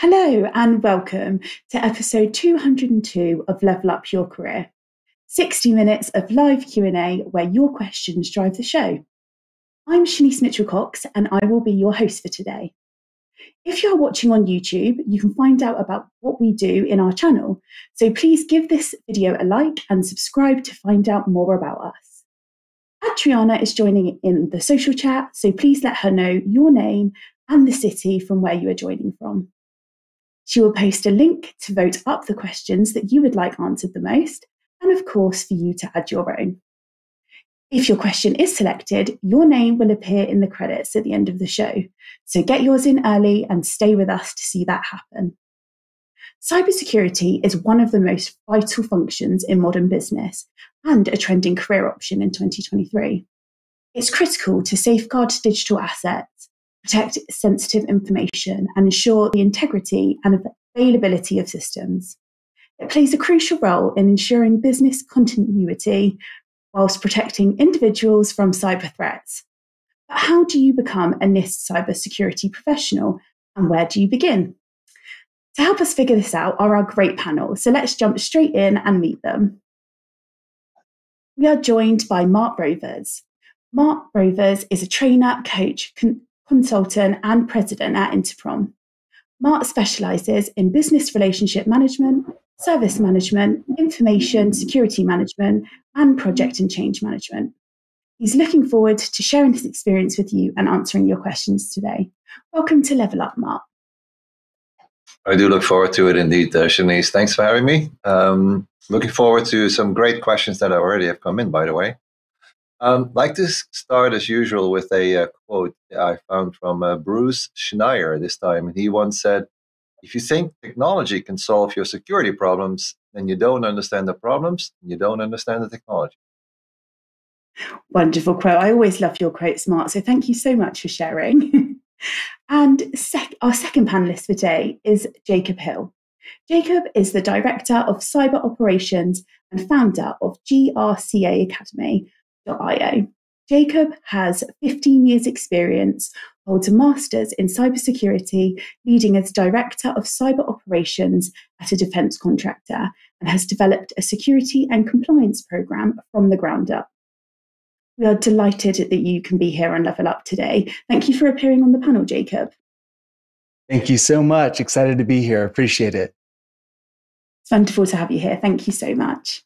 Hello and welcome to episode 202 of Level Up Your Career, 60 minutes of live Q&A where your questions drive the show. I'm Shanice Mitchell-Cox and I will be your host for today. If you are watching on YouTube, you can find out about what we do in our channel, so please give this video a like and subscribe to find out more about us. Adriana is joining in the social chat, so please let her know your name and the city from where you are joining from. She will post a link to vote up the questions that you would like answered the most, and of course for you to add your own. If your question is selected, your name will appear in the credits at the end of the show, so get yours in early and stay with us to see that happen. Cybersecurity is one of the most vital functions in modern business and a trending career option in 2023. It's critical to safeguard digital assets, protect sensitive information, and ensure the integrity and availability of systems. It plays a crucial role in ensuring business continuity whilst protecting individuals from cyber threats. But how do you become a NIST cybersecurity professional, and where do you begin? To help us figure this out are our great panel, so let's jump straight in and meet them. We are joined by Mart Rovers. Mart Rovers is a trainer, coach, consultant and president at Interprom. Mart specialises in business relationship management, service management, information security management, and project and change management. He's looking forward to sharing his experience with you and answering your questions today. Welcome to Level Up, Mart. I do look forward to it indeed, Shanice. Thanks for having me. Looking forward to some great questions that already have come in, by the way. I'd like to start, as usual, with a quote I found from Bruce Schneier this time. And he once said, "If you think technology can solve your security problems, then you don't understand the problems, and you don't understand the technology." Wonderful quote. I always love your quotes, Mart, so thank you so much for sharing. And our second panelist for today is Jacob Hill. Jacob is the Director of Cyber Operations and founder of GRCA Academy. Jacob has 15 years experience, holds a master's in cybersecurity, leading as Director of Cyber Operations at a defence contractor, and has developed a security and compliance programme from the ground up. We are delighted that you can be here on Level Up today. Thank you for appearing on the panel, Jacob. Thank you so much. Excited to be here. Appreciate it. It's wonderful to have you here. Thank you so much.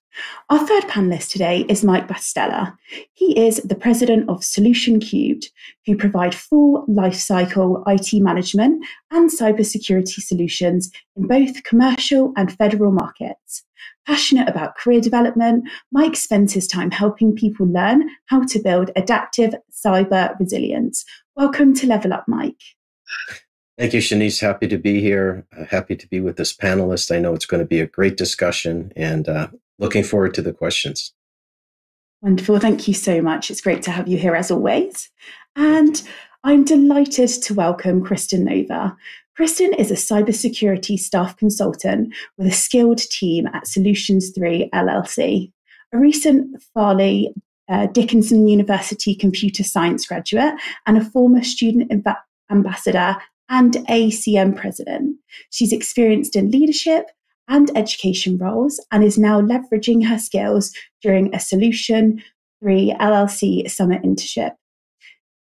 Our third panelist today is Mike Battistella. He is the president of Solutions3, who provide full lifecycle IT management and cybersecurity solutions in both commercial and federal markets. Passionate about career development, Mike spends his time helping people learn how to build adaptive cyber resilience. Welcome to Level Up, Mike. Thank you, Shanice. Happy to be here. Happy to be with this panelist. I know it's going to be a great discussion, and looking forward to the questions. Wonderful. Thank you so much. It's great to have you here as always. And I'm delighted to welcome Kristen Nova. Kristen is a cybersecurity staff consultant with a skilled team at Solutions3 LLC. A recent Fairleigh Dickinson University computer science graduate and a former student ambassador and ACM president. She's experienced in leadership and education roles and is now leveraging her skills during a Solutions3 LLC summer internship.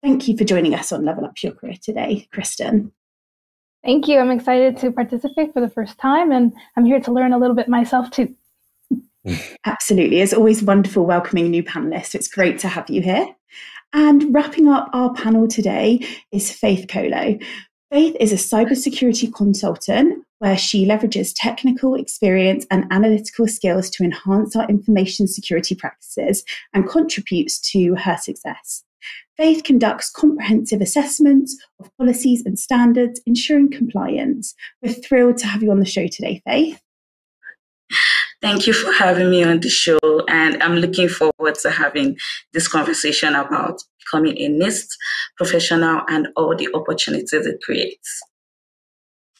Thank you for joining us on Level Up Your Career today, Kristen. Thank you. I'm excited to participate for the first time, and I'm here to learn a little bit myself too. Absolutely. It's always wonderful welcoming new panelists. It's great to have you here. And wrapping up our panel today is Faith Colo. Faith is a cybersecurity consultant where she leverages technical experience and analytical skills to enhance our information security practices and contributes to her success. Faith conducts comprehensive assessments of policies and standards, ensuring compliance. We're thrilled to have you on the show today, Faith. Thank you for having me on the show, and I'm looking forward to having this conversation about becoming a NIST professional and all the opportunities it creates.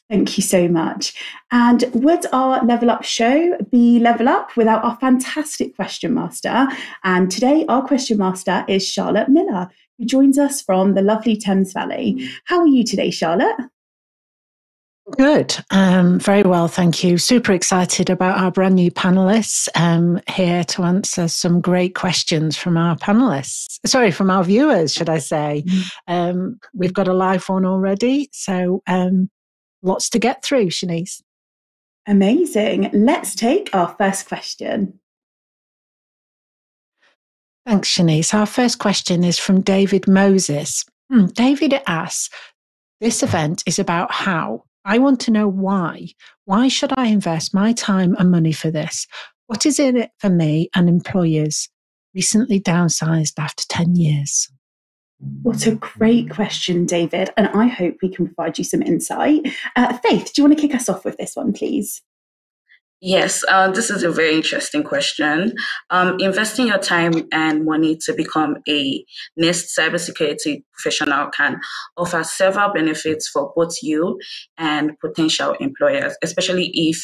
Thank you so much. And would our Level Up show be Level Up without our fantastic question master? And today our question master is Charlotte Miller, who joins us from the lovely Thames Valley. How are you today, Charlotte? Good. Very well, thank you. Super excited about our brand new panelists here to answer some great questions from our panelists. Sorry, from our viewers, should I say. We've got a live one already, so lots to get through, Shanice. Amazing. Let's take our first question. Thanks, Shanice. Our first question is from David Moses. David asks, this event is about how. I want to know why. Why should I invest my time and money for this? What is in it for me and employers? Recently downsized after 10 years. What a great question, David. And I hope we can provide you some insight. Faith, do you want to kick us off with this one, please? Yes, this is a very interesting question. Investing your time and money to become a NIST cybersecurity professional can offer several benefits for both you and potential employers, especially if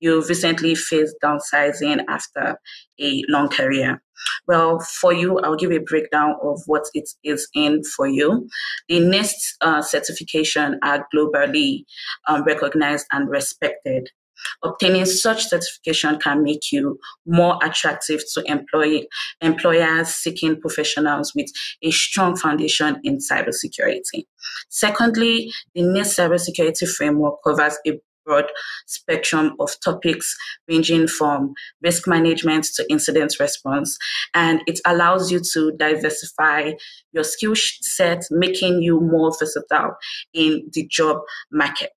you recently faced downsizing after a long career. Well, for you, I'll give a breakdown of what it is in for you. The NIST certification are globally recognized and respected. Obtaining such certification can make you more attractive to employers seeking professionals with a strong foundation in cybersecurity. Secondly, the NIST cybersecurity framework covers a broad spectrum of topics ranging from risk management to incident response, and it allows you to diversify your skill set, making you more versatile in the job market.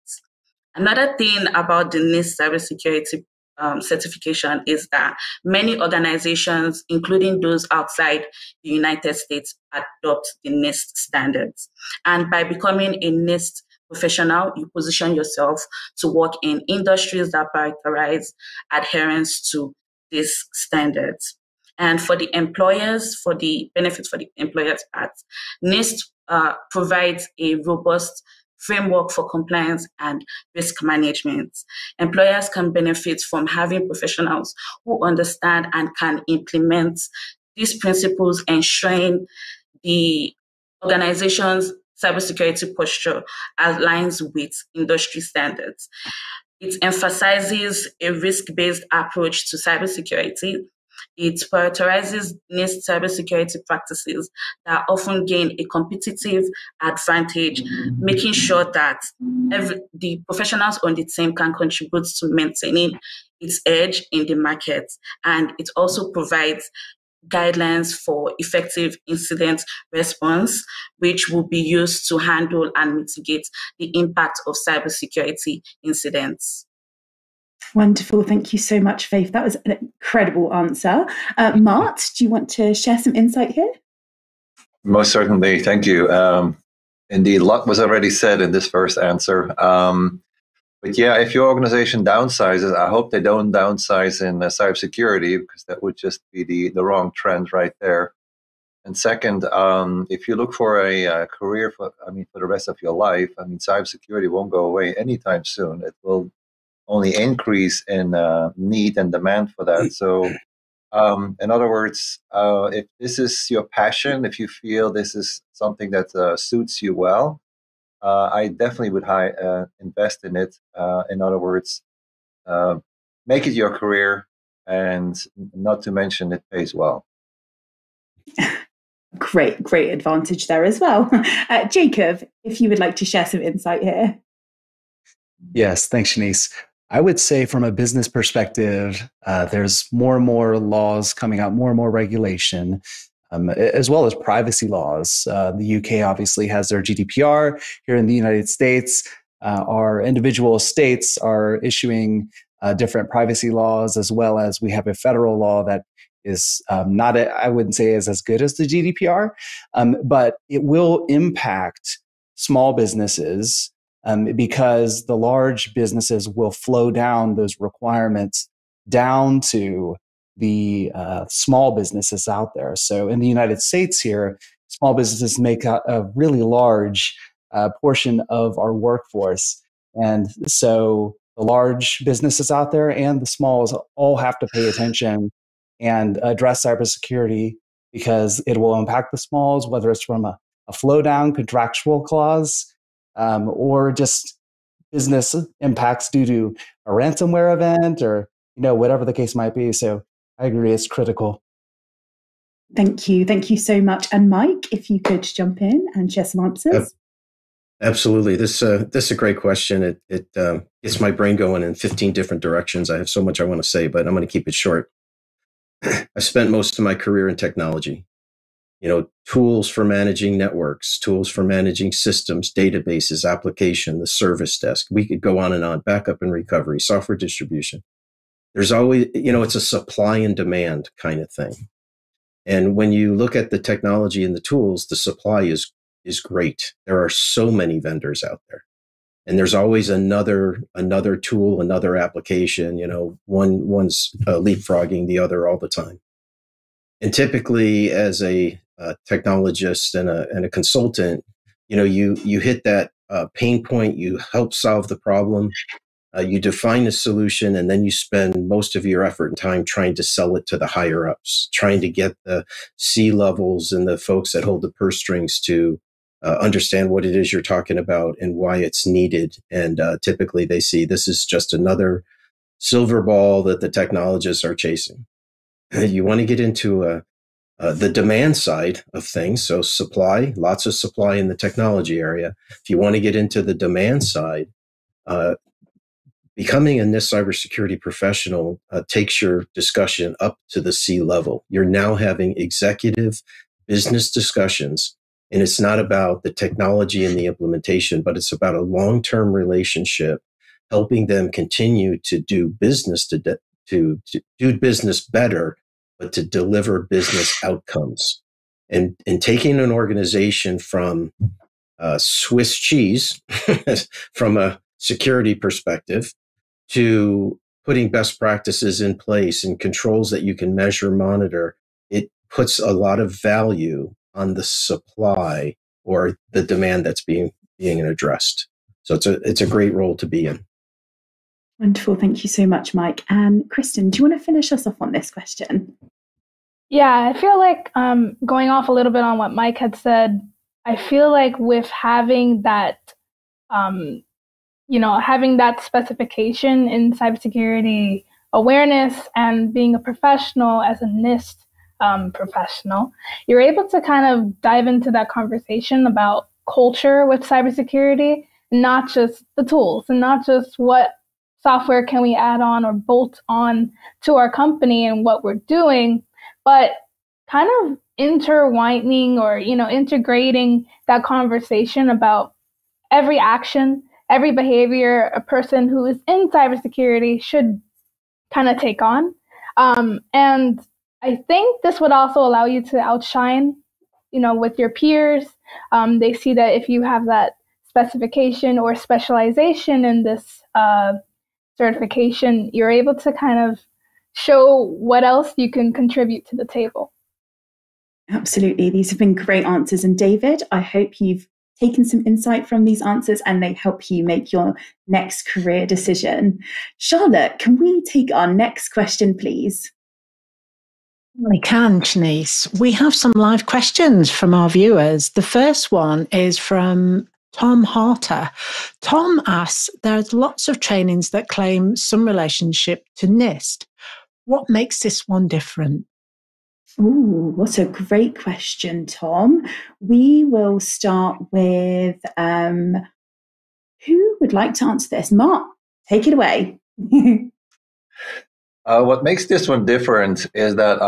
Another thing about the NIST cybersecurity certification is that many organizations, including those outside the United States, adopt the NIST standards. And by becoming a NIST professional, you position yourself to work in industries that prioritize adherence to these standards. And for the employers, for the benefits for the employers part, NIST provides a robust framework for compliance and risk management. Employers can benefit from having professionals who understand and can implement these principles, ensuring the organization's cybersecurity posture aligns with industry standards. It emphasizes a risk-based approach to cybersecurity. It prioritizes NIST cybersecurity practices that often gain a competitive advantage, making sure that the professionals on the team can contribute to maintaining its edge in the market. And it also provides guidelines for effective incident response, which will be used to handle and mitigate the impact of cybersecurity incidents. Wonderful. Thank you so much, Faith. That was an incredible answer. Mart, do you want to share some insight here? Most certainly. Thank you. Indeed, a lot was already said in this first answer. But yeah, if your organization downsizes, I hope they don't downsize in cybersecurity, because that would just be the wrong trend right there. And second, if you look for a career for the rest of your life, cybersecurity won't go away anytime soon. It will only increase in need and demand for that. So in other words, if this is your passion, if you feel this is something that suits you well, I definitely would invest in it. In other words, make it your career, and not to mention it pays well. Great, great advantage there as well. Jacob, if you would like to share some insight here. Yes, thanks, Shanice. I would say from a business perspective, there's more and more laws coming out, more and more regulation, as well as privacy laws. The UK obviously has their GDPR. Here in the United States, our individual states are issuing different privacy laws, as well as we have a federal law that is I wouldn't say is as good as the GDPR, but it will impact small businesses, because the large businesses will flow down those requirements down to the small businesses out there. So in the United States here, small businesses make a really large portion of our workforce. And so the large businesses out there and the smalls all have to pay attention and address cybersecurity, because it will impact the smalls, whether it's from a flow down contractual clause, or just business impacts due to a ransomware event or, you know, whatever the case might be. So I agree, it's critical. Thank you. Thank you so much. And Mike, if you could jump in and share some answers. Absolutely. This is a great question. It gets my brain going in 15 different directions. I have so much I want to say, but I'm going to keep it short. I spent most of my career in technology. You know, tools for managing networks, tools for managing systems, databases, application, the service desk. We could go on and on, backup and recovery, software distribution. There's always, you know, it's a supply and demand kind of thing. And when you look at the technology and the tools, the supply is great. There are so many vendors out there. And there's always another tool, another application, you know, one's leapfrogging the other all the time. And typically as a technologist and a consultant, you know, you hit that pain point, you help solve the problem, you define a solution, and then you spend most of your effort and time trying to sell it to the higher ups, trying to get the C-levels and the folks that hold the purse strings to understand what it is you're talking about and why it's needed. And typically they see this is just another silver ball that the technologists are chasing. You want to get into the demand side of things. So supply, lots of supply in the technology area. If you want to get into the demand side, becoming a NIST cybersecurity professional takes your discussion up to the C level. You're now having executive business discussions, and it's not about the technology and the implementation, but it's about a long-term relationship, helping them continue to do business to do business better, but to deliver business outcomes. And taking an organization from Swiss cheese, from a security perspective, to putting best practices in place and controls that you can measure, monitor, it puts a lot of value on the supply or the demand that's being addressed. So it's a great role to be in. Wonderful. Thank you so much, Mike. And Kristen, do you want to finish us off on this question? Yeah, I feel like going off a little bit on what Mike had said, I feel like with having that, having that specification in cybersecurity awareness and being a professional as a NIST professional, you're able to kind of dive into that conversation about culture with cybersecurity, not just the tools and not just what software can we add on or bolt on to our company and what we're doing, but kind of intertwining or, integrating that conversation about every action, every behavior a person who is in cybersecurity should kind of take on. And I think this would also allow you to outshine, with your peers. They see that if you have that specification or specialization in this certification, you're able to kind of show what else you can contribute to the table. Absolutely. These have been great answers. And David, I hope you've taken some insight from these answers and they help you make your next career decision. Charlotte, can we take our next question, please? We can, Shanice. We have some live questions from our viewers. The first one is from Tom Harter. Tom asks, there's lots of trainings that claim some relationship to NIST. What makes this one different? Ooh, what a great question, Tom. We will start with, who would like to answer this? Mart, take it away. What makes this one different is that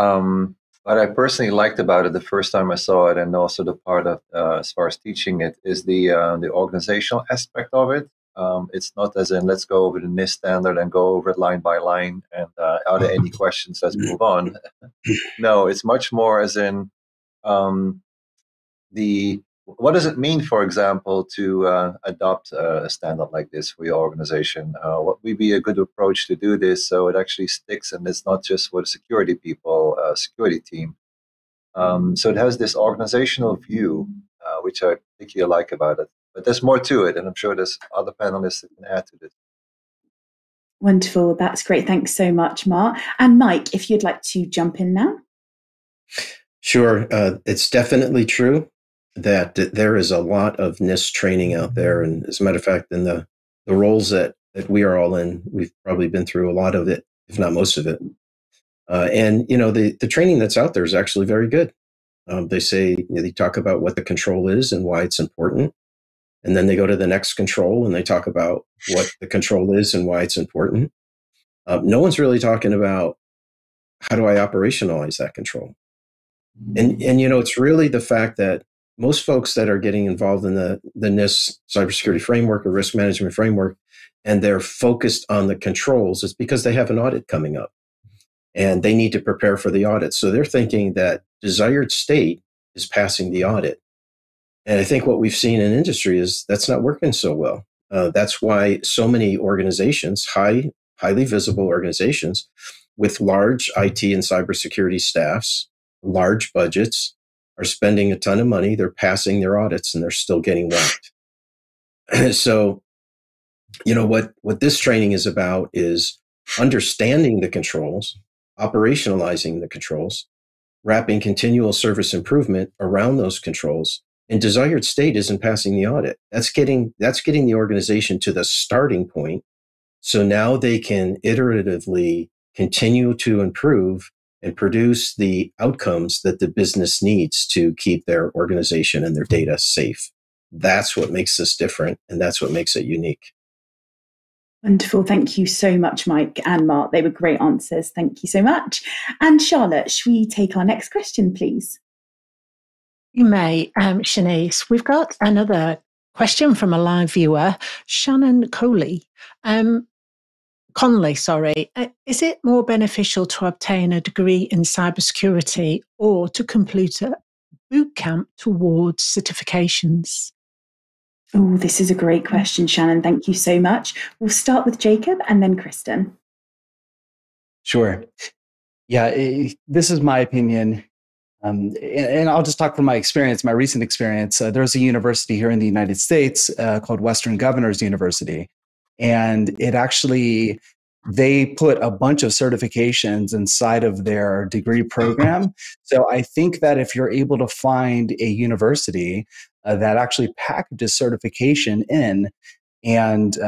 what I personally liked about it the first time I saw it, and also the part of, as far as teaching it, is the organizational aspect of it. It's not as in, let's go over the NIST standard and go over it line by line, and are there any questions, let's move on. No, it's much more as in, what does it mean, for example, to adopt a standard like this for your organization? What would be a good approach to do this so it actually sticks and it's not just for the security people, security team? So it has this organizational view, which I particularly like about it. But there's more to it, and I'm sure there's other panelists that can add to this. Wonderful. That's great. Thanks so much, Mart. And Mike, if you'd like to jump in now. Sure. It's definitely true that there is a lot of NIST training out there. And as a matter of fact, in the the roles that we are all in. We've probably been through a lot of it, if not most of it. And you know, the training that's out there is actually very good. They say, you know, they talk about what the control is and why it's important. And then they go to the next control and they talk about what the control is and why it's important. No one's really talking about how do I operationalize that control? And you know, it's really the fact that most folks that are getting involved in the NIST cybersecurity framework or risk management framework, and they're focused on the controls, is because they have an audit coming up and they need to prepare for the audit. So they're thinking that desired state is passing the audit. And I think what we've seen in industry is that's not working so well. That's why so many organizations, highly visible organizations with large IT and cybersecurity staffs, large budgets, are spending a ton of money. They're passing their audits and they're still getting whacked. So, you know, what this training is about is understanding the controls, operationalizing the controls, wrapping continual service improvement around those controls, and desired state isn't passing the audit. That's getting the organization to the starting point. So now they can iteratively continue to improve and produce the outcomes that the business needs to keep their organization and their data safe. That's what makes this different, and that's what makes it unique. Wonderful. Thank you so much, Mike and Mart. They were great answers. Thank you so much. And Charlotte, should we take our next question, please? You may, Shanice. We've got another question from a live viewer, Shannon Conley. Is it more beneficial to obtain a degree in cybersecurity or to complete a boot camp towards certifications? Oh, this is a great question, Shannon. Thank you so much. We'll start with Jacob and then Kristen. Sure. Yeah, this is my opinion. And I'll just talk from my experience, my recent experience. There's a university here in the United States called Western Governors University. And it actually, they put a bunch of certifications inside of their degree program. So I think that if you're able to find a university that actually packages certification in and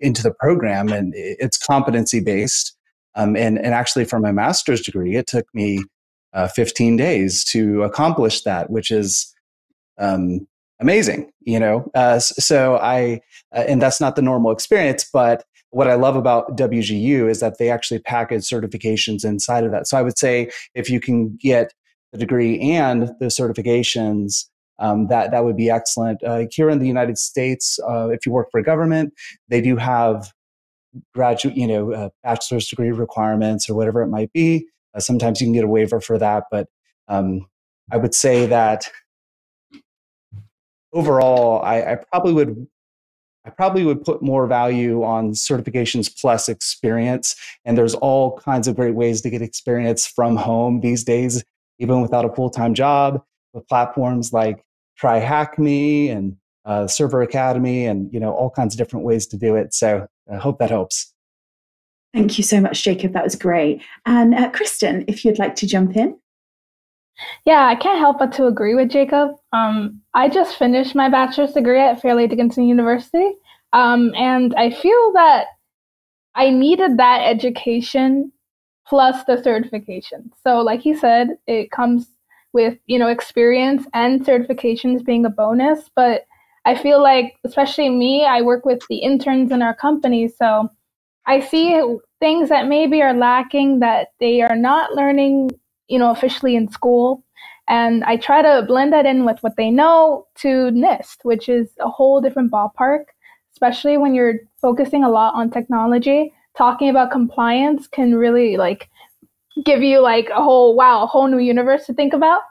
into the program, and it's competency based. And actually for my master's degree, it took me 15 days to accomplish that, which is amazing, you know. And that's not the normal experience, but what I love about WGU is that they actually package certifications inside of that. So I would say if you can get the degree and the certifications, that would be excellent. Here in the United States, if you work for government, they do have graduate, you know, bachelor's degree requirements or whatever it might be. Sometimes you can get a waiver for that, but I would say that overall, I probably would put more value on certifications plus experience. And there's all kinds of great ways to get experience from home these days, even without a full-time job, with platforms like TryHackMe and Server Academy, and you know, all kinds of different ways to do it. So I hope that helps. Thank you so much, Jacob. That was great. And Kristen, if you'd like to jump in. Yeah, I can't help but to agree with Jacob. I just finished my bachelor's degree at Fairleigh Dickinson University. And I feel that I needed that education plus the certification. So like he said, it comes with, you know, experience and certifications being a bonus. But I feel like, especially me, I work with the interns in our company. So I see things that maybe are lacking that they are not learning, you know, officially in school. And I try to blend that in with what they know to NIST, which is a whole different ballpark, especially when you're focusing a lot on technology. Talking about compliance can really like give you like a whole new universe to think about.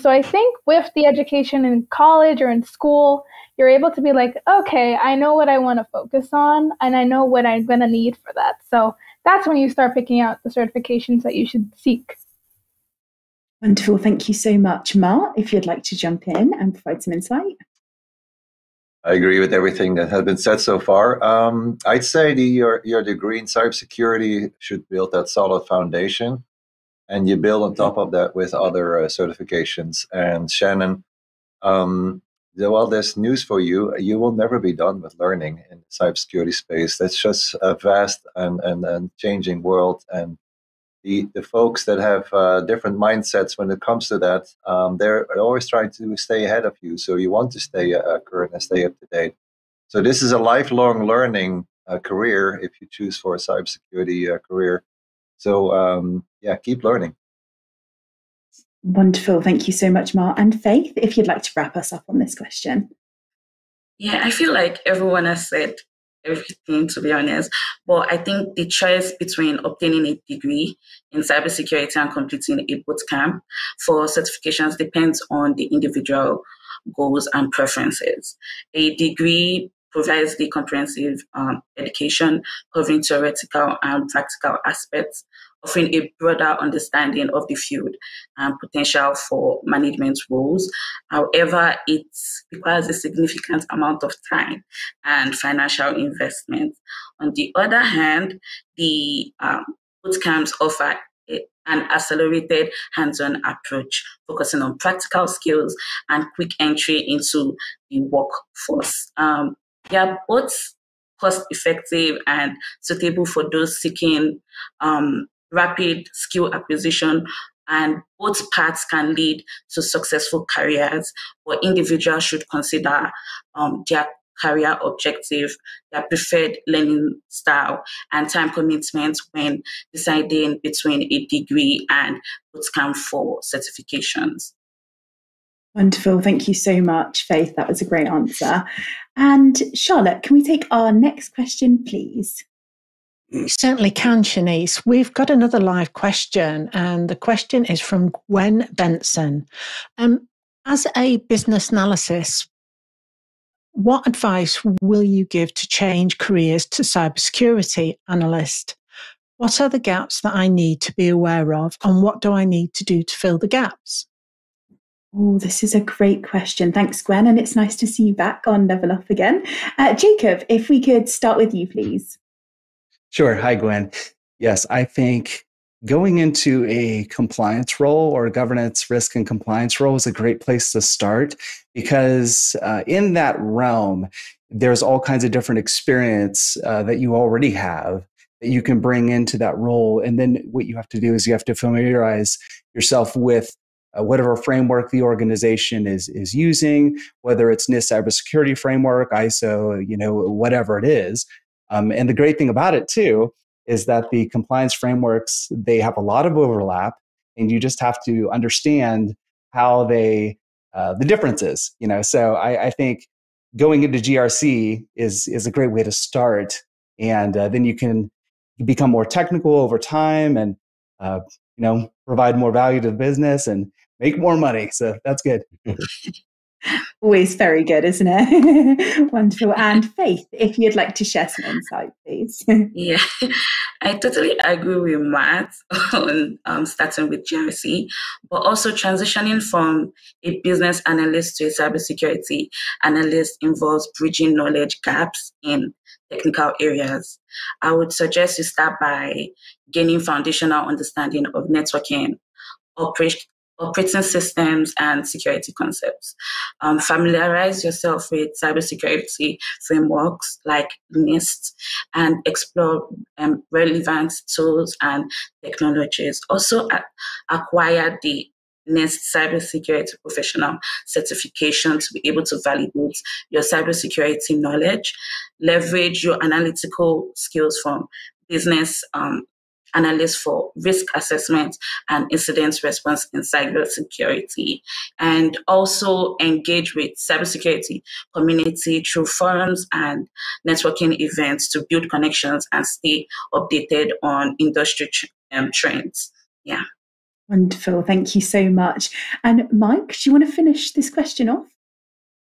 So I think with the education in college or in school, you're able to be like, okay, I know what I want to focus on, and I know what I'm going to need for that. So that's when you start picking out the certifications that you should seek. Wonderful. Thank you so much. Mart, if you'd like to jump in and provide some insight. I agree with everything that has been said so far. I'd say your degree in cybersecurity should build that solid foundation, and you build on top of that with other certifications. And Shannon, well, there's news for you. You will never be done with learning in the cybersecurity space. That's just a vast and changing world. And the folks that have different mindsets when it comes to that, they're always trying to stay ahead of you. So you want to stay current and stay up to date. So this is a lifelong learning career if you choose for a cybersecurity career. So yeah, keep learning. Wonderful. Thank you so much, Mart. And Faith, if you'd like to wrap us up on this question. Yeah, I feel like everyone has said everything, to be honest. But I think the choice between obtaining a degree in cybersecurity and completing a bootcamp for certifications depends on the individual goals and preferences. A degree provides the comprehensive education covering theoretical and practical aspects, offering a broader understanding of the field and potential for management roles. However, it requires a significant amount of time and financial investment. On the other hand, the bootcamps offer an accelerated hands-on approach, focusing on practical skills and quick entry into the workforce. They are both cost-effective and suitable for those seeking rapid skill acquisition, and both paths can lead to successful careers, but individuals should consider their career objective, their preferred learning style, and time commitments when deciding between a degree and bootcamp for certifications. Wonderful. Thank you so much, Faith. That was a great answer. And Charlotte, can we take our next question, please? You certainly can, Shanice. We've got another live question, and the question is from Gwen Benson. As a business analysis, what advice will you give to change careers to cybersecurity analyst? What are the gaps that I need to be aware of, and what do I need to do to fill the gaps? Oh, this is a great question. Thanks, Gwen, and it's nice to see you back on Level Up again. Jacob, if we could start with you, please. Sure. Hi, Gwen. Yes, I think going into a compliance role or governance, risk, and compliance role is a great place to start, because in that realm, there's all kinds of different experience that you already have that you can bring into that role. And then what you have to do is you have to familiarize yourself with whatever framework the organization is using, whether it's NIST cybersecurity framework, ISO, you know, whatever it is. And the great thing about it, too, is that the compliance frameworks, they have a lot of overlap, and you just have to understand how they, the differences, you know. So I think going into GRC is a great way to start, and then you can become more technical over time and, you know, provide more value to the business and make more money. So that's good. Always very good, isn't it? Wonderful. And Faith, if you'd like to share some insight, please. Yeah, I totally agree with Matt on starting with GRC, but also transitioning from a business analyst to a cybersecurity analyst involves bridging knowledge gaps in technical areas. I would suggest you start by gaining foundational understanding of networking, operating systems, and security concepts. Familiarize yourself with cybersecurity frameworks like NIST and explore relevant tools and technologies. Also, acquire the NIST cybersecurity professional certification to be able to validate your cybersecurity knowledge. Leverage your analytical skills from business analysts for risk assessment and incident response in cybersecurity, and also engage with cybersecurity community through forums and networking events to build connections and stay updated on industry trends. Yeah. Wonderful. Thank you so much. And Mike, do you want to finish this question off?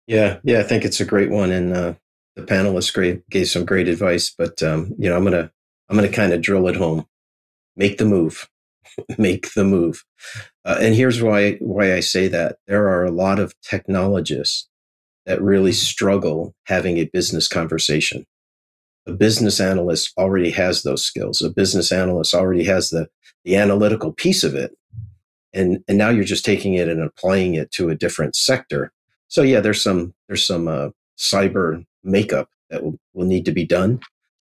Yeah, I think it's a great one, and the panelists gave some great advice. But you know, I'm gonna kind of drill it home. Make the move, make the move. And here's why I say that. There are a lot of technologists that really struggle having a business conversation. A business analyst already has those skills. A business analyst already has the analytical piece of it. And now you're just taking it and applying it to a different sector So yeah, there's some cyber makeup that will need to be done,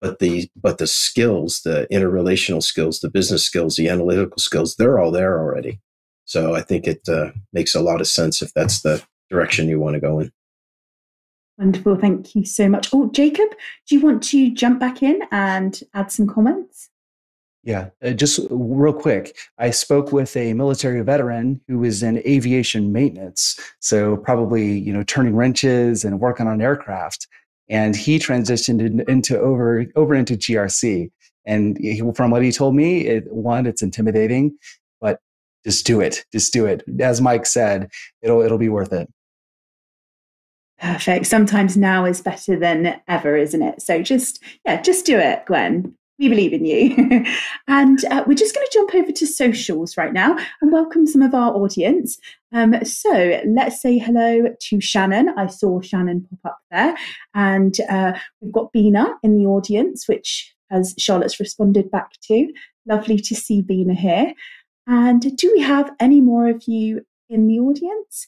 but the skills, the interrelational skills, the business skills, the analytical skills, they're all there already. So I think it makes a lot of sense if that's the direction you want to go in. Wonderful. Thank you so much. Oh, Jacob, do you want to jump back in and add some comments? Yeah, just real quick. I spoke with a military veteran who was in aviation maintenance, so probably, you know, turning wrenches and working on aircraft. And he transitioned into over into GRC. And from what he told me, it's intimidating, but just do it. Just do it. As Mike said, it'll be worth it. Perfect. Sometimes now is better than ever, isn't it? So just do it, Gwen. We believe in you. And we're just going to jump over to socials right now and welcome some of our audience. So let's say hello to Shannon. I saw Shannon pop up there. And we've got Bina in the audience, which as Charlotte's responded back to. Lovely to see Bina here. And do we have any more of you in the audience?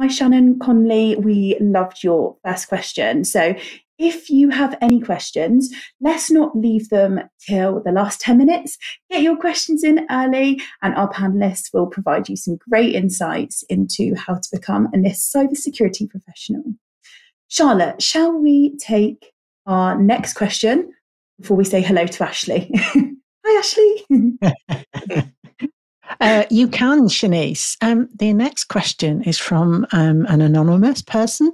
Hi, Shannon Conley. We loved your first question. So if you have any questions, let's not leave them till the last 10 minutes. Get your questions in early and our panelists will provide you some great insights into how to become a NIST cybersecurity professional. Charlotte, shall we take our next question before we say hello to Ashley? Hi, Ashley. You can, Shanice. The next question is from an anonymous person.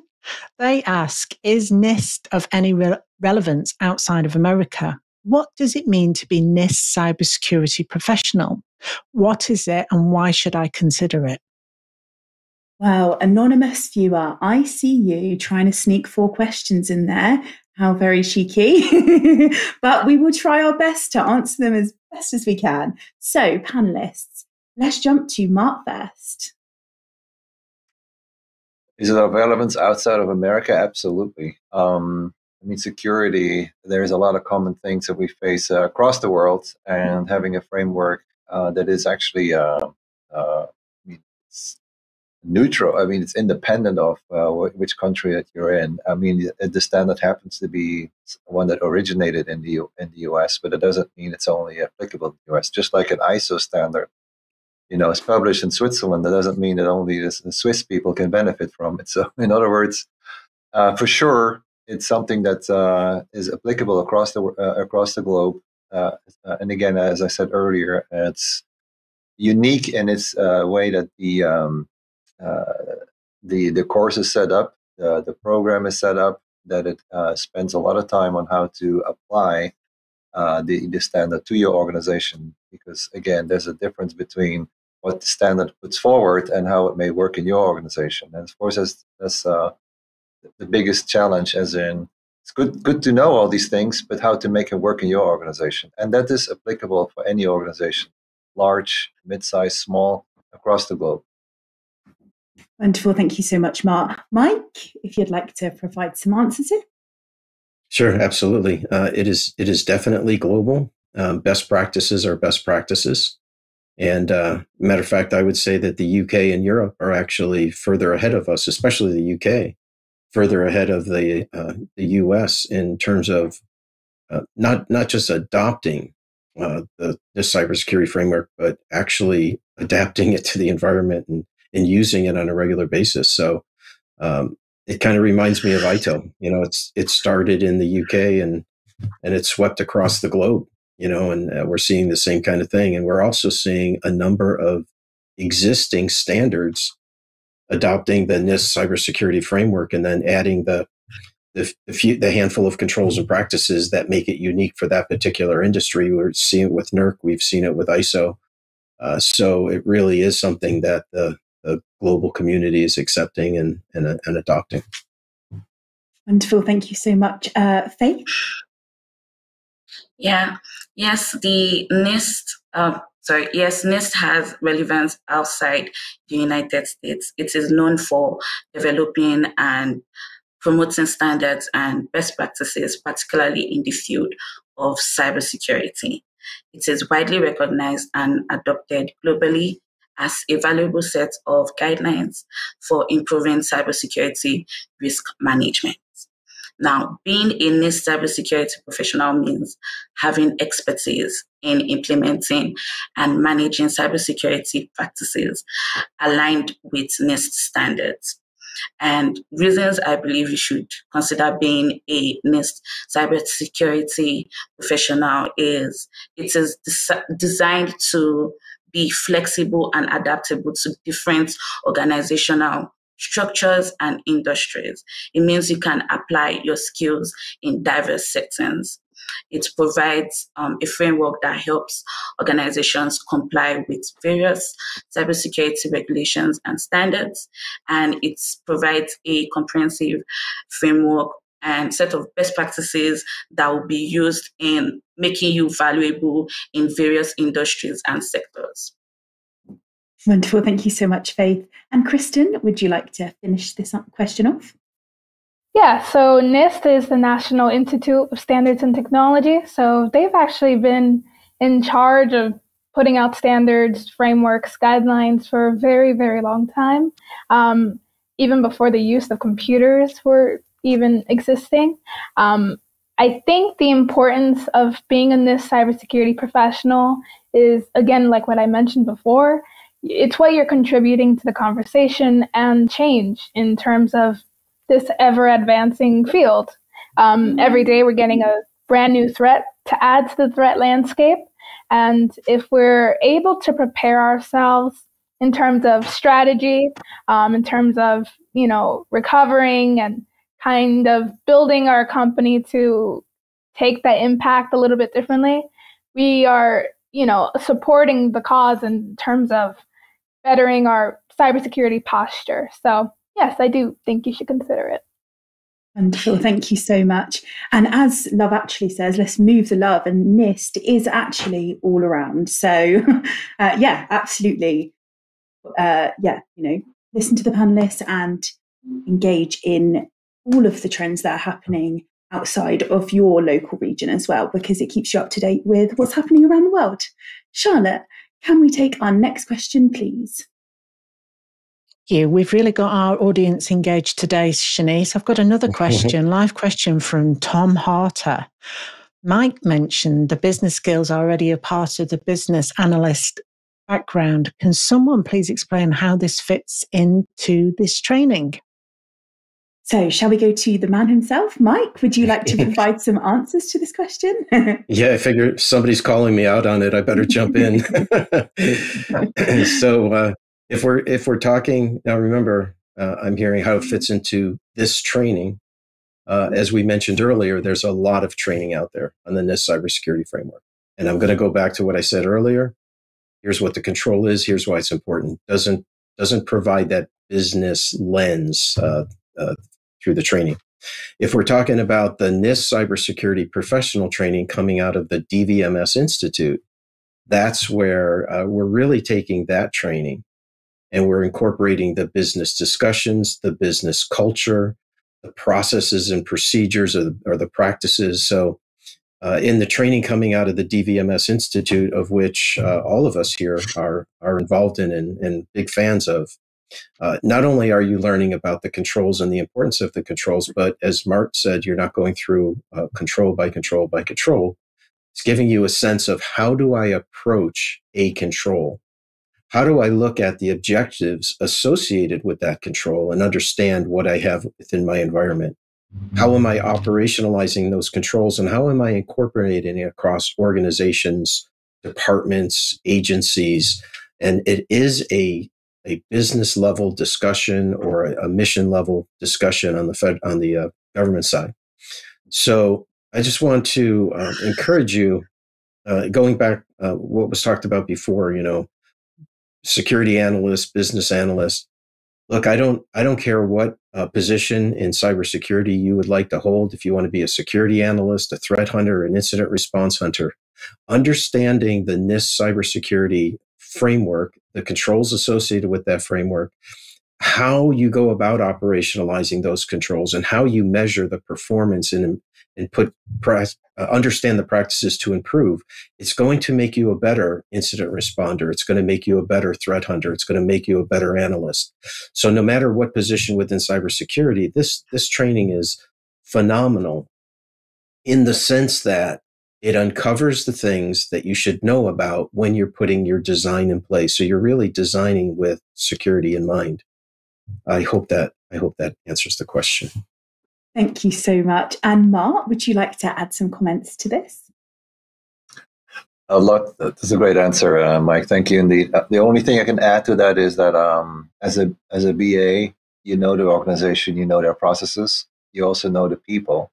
They ask, is NIST of any relevance outside of America? What does it mean to be NIST cybersecurity professional? What is it and why should I consider it? Well, anonymous viewer, I see you trying to sneak 4 questions in there. How very cheeky. But we will try our best to answer them as best as we can. So, panelists, let's jump to Mart first. Is it of relevance outside of America? Absolutely. I mean, security, there's a lot of common things that we face across the world, and having a framework that is actually it's neutral. I mean, it's independent of which country that you're in. I mean, the standard happens to be one that originated in the US, but it doesn't mean it's only applicable to the US, just like an ISO standard. You know, it's published in Switzerland. That doesn't mean that only the Swiss people can benefit from it. So, in other words, for sure, it's something that is applicable across the globe. And again, as I said earlier, it's unique in its way that the course is set up, the program is set up, that it spends a lot of time on how to apply the standard to your organization. Because again, there's a difference between what the standard puts forward and how it may work in your organization. And of course, that's the biggest challenge, as in, it's good to know all these things, but how to make it work in your organization. And that is applicable for any organization, large, mid-sized, small, across the globe. Wonderful. Thank you so much, Mark. Mike, if you'd like to provide some answers here. Sure, absolutely. It is definitely global. Best practices are best practices. And matter of fact, I would say that the UK and Europe are actually further ahead of us, especially the UK, further ahead of the US in terms of not just adopting the cybersecurity framework, but actually adapting it to the environment and using it on a regular basis. So it kind of reminds me of ITIL. You know, it started in the UK and it swept across the globe. You know, and we're seeing the same kind of thing. And we're also seeing a number of existing standards adopting the NIST cybersecurity framework and then adding the handful of controls and practices that make it unique for that particular industry. We're seeing it with NERC. We've seen it with ISO. So it really is something that the global community is accepting and adopting. Wonderful. Thank you so much. Faith? Yes, NIST has relevance outside the United States. It is known for developing and promoting standards and best practices, particularly in the field of cybersecurity. It is widely recognized and adopted globally as a valuable set of guidelines for improving cybersecurity risk management. Now, being a NIST cybersecurity professional means having expertise in implementing and managing cybersecurity practices aligned with NIST standards. And reasons I believe you should consider being a NIST cybersecurity professional is it is designed to be flexible and adaptable to different organizational structures and industries. It means you can apply your skills in diverse settings. It provides a framework that helps organizations comply with various cybersecurity regulations and standards, and it provides a comprehensive framework and set of best practices that will be used in making you valuable in various industries and sectors. Wonderful. Thank you so much, Faith. And Kristen, would you like to finish this question off? Yeah, so NIST is the National Institute of Standards and Technology. So they've actually been in charge of putting out standards, frameworks, guidelines for a very, very long time, even before the use of computers were even existing. I think the importance of being a NIST cybersecurity professional is, again, like what I mentioned before, it's what you're contributing to the conversation and change in terms of this ever-advancing field. Every day we're getting a brand new threat to add to the threat landscape. And if we're able to prepare ourselves in terms of strategy, in terms of, recovering and kind of building our company to take that impact a little bit differently, we are, supporting the cause in terms of bettering our cybersecurity posture. So yes, I do think you should consider it. Wonderful. Thank you so much. And as Love Actually says, let's move the love. And NIST is actually all around. So yeah, absolutely. Listen to the panelists and engage in all of the trends that are happening outside of your local region as well, because it keeps you up to date with what's happening around the world. Charlotte, can we take our next question, please? Thank you. We've really got our audience engaged today, Shanice. I've got another question, live question from Tom Harter. Mike mentioned the business skills are already a part of the business analyst background. Can someone please explain how this fits into this training? So shall we go to the man himself? Mike, would you like to provide some answers to this question? Yeah, I figure if somebody's calling me out on it, I better jump in. So if we're talking, now remember, I'm hearing how it fits into this training. As we mentioned earlier, there's a lot of training out there on the NIST cybersecurity framework. And I'm going to go back to what I said earlier. Here's what the control is. Here's why it's important. Doesn't provide that business lens through the training. If we're talking about the NIST cybersecurity professional training coming out of the DVMS Institute, that's where we're really taking that training and we're incorporating the business discussions, the business culture, the processes and procedures or the practices. So in the training coming out of the DVMS Institute, of which all of us here are involved in and big fans of, not only are you learning about the controls and the importance of the controls, but as Mart said, you're not going through control by control by control. It's giving you a sense of how do I approach a control? How do I look at the objectives associated with that control and understand what I have within my environment? How am I operationalizing those controls and how am I incorporating it across organizations, departments, agencies? And it is a business level discussion or a mission level discussion on the government side. So I just want to encourage you, going back what was talked about before, security analyst, business analyst. Look, I don't care what position in cybersecurity you would like to hold. If you want to be a security analyst, a threat hunter, an incident response hunter, understanding the NIST cybersecurity framework, the controls associated with that framework, how you go about operationalizing those controls and how you measure the performance in and understand the practices to improve, it's going to make you a better incident responder. It's going to make you a better threat hunter. It's going to make you a better analyst. So no matter what position within cybersecurity, this training is phenomenal in the sense that it uncovers the things that you should know about when you're putting your design in place. So you're really designing with security in mind. I hope that answers the question. Thank you so much. And Mart, would you like to add some comments to this? That's a great answer, Mike. Thank you. And the only thing I can add to that is that as a BA, you know the organization, you know their processes, you also know the people.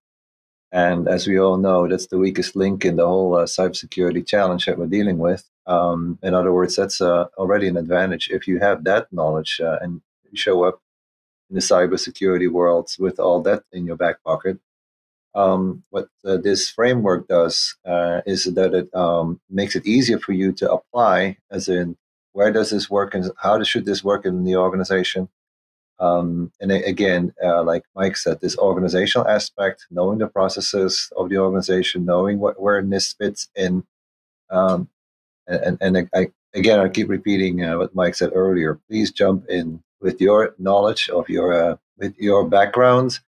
And as we all know, that's the weakest link in the whole cybersecurity challenge that we're dealing with. In other words, that's already an advantage. If you have that knowledge and show up in the cybersecurity world with all that in your back pocket, what this framework does is that it makes it easier for you to apply, as in, where does this work and how should this work in the organization? And again, like Mike said, this organizational aspect, knowing the processes of the organization, knowing where NIST fits in. I keep repeating what Mike said earlier. Please jump in with your knowledge of your background.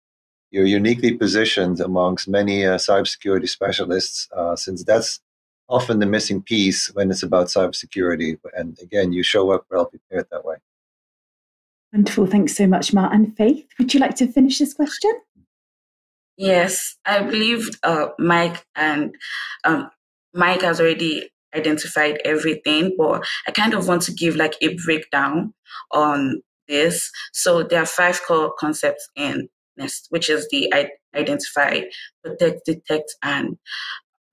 You're uniquely positioned amongst many cybersecurity specialists, since that's often the missing piece when it's about cybersecurity. And again, you show up well prepared that way. Wonderful. Thanks so much, Mart. And Faith, would you like to finish this question? Yes, I believe Mike has already identified everything, but I kind of want to give like a breakdown on this. So there are 5 core concepts in NIST, which is the identify, protect, detect, and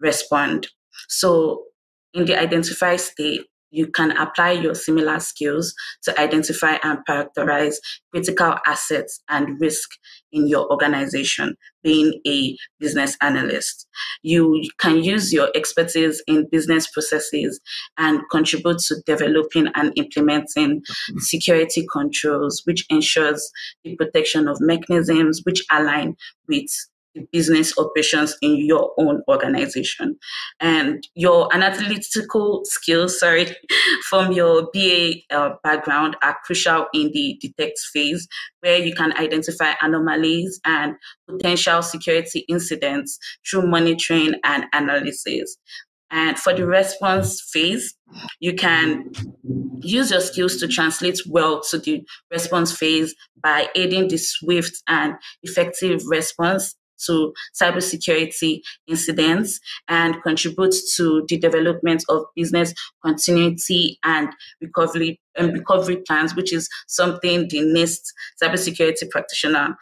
respond. So in the identify state, you can apply your similar skills to identify and characterize critical assets and risk in your organization, being a business analyst. You can use your expertise in business processes and contribute to developing and implementing security controls, which ensures the protection of mechanisms which align with the business operations in your own organization. And your analytical skills, from your BA background are crucial in the detect phase, where you can identify anomalies and potential security incidents through monitoring and analysis. And for the response phase, you can use your skills to translate well to the response phase by aiding the swift and effective response to cybersecurity incidents and contributes to the development of business continuity and recovery plans, which is something the NIST cybersecurity practitioner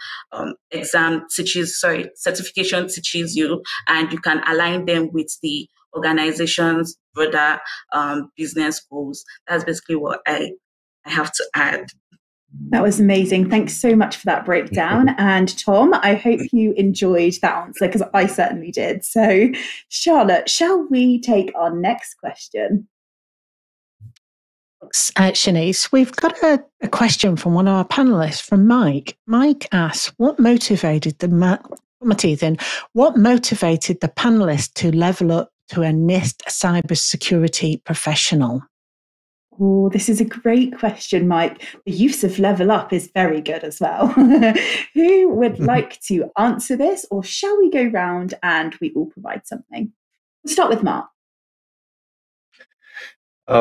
certification teaches you, and you can align them with the organization's broader business goals. That's basically what I have to add. That was amazing. Thanks so much for that breakdown. And Tom, I hope you enjoyed that answer, because I certainly did. So Charlotte, shall we take our next question? Thanks, Shanice. We've got a question from one of our panelists, from Mike. Mike asks, what motivated the panelists to level up to a NIST cybersecurity professional? Oh, this is a great question, Mike. The use of level up is very good as well. Who would like to answer this, or shall we go round and we all provide something? We'll start with Mark.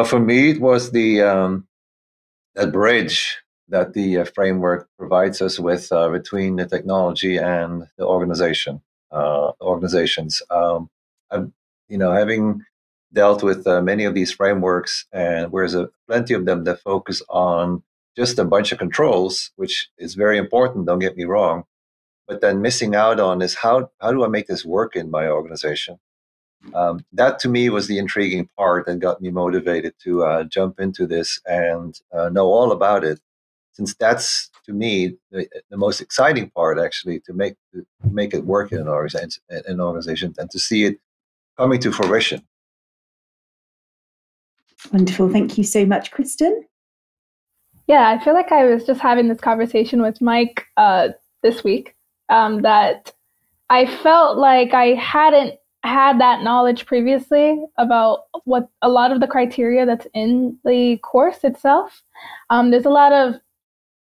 For me, it was that bridge that the framework provides us with between the technology and the organizations. Having dealt with many of these frameworks, and whereas plenty of them that focus on just a bunch of controls, which is very important, don't get me wrong, but then missing out on is how do I make this work in my organization? That to me was the intriguing part that got me motivated to jump into this and know all about it, since that's, to me, the most exciting part, actually, to make it work in an organization and to see it coming to fruition. Wonderful. Thank you so much, Kristen. Yeah, I feel like I was just having this conversation with Mike this week, that I felt like I hadn't had that knowledge previously about what a lot of the criteria that's in the course itself. There's a lot of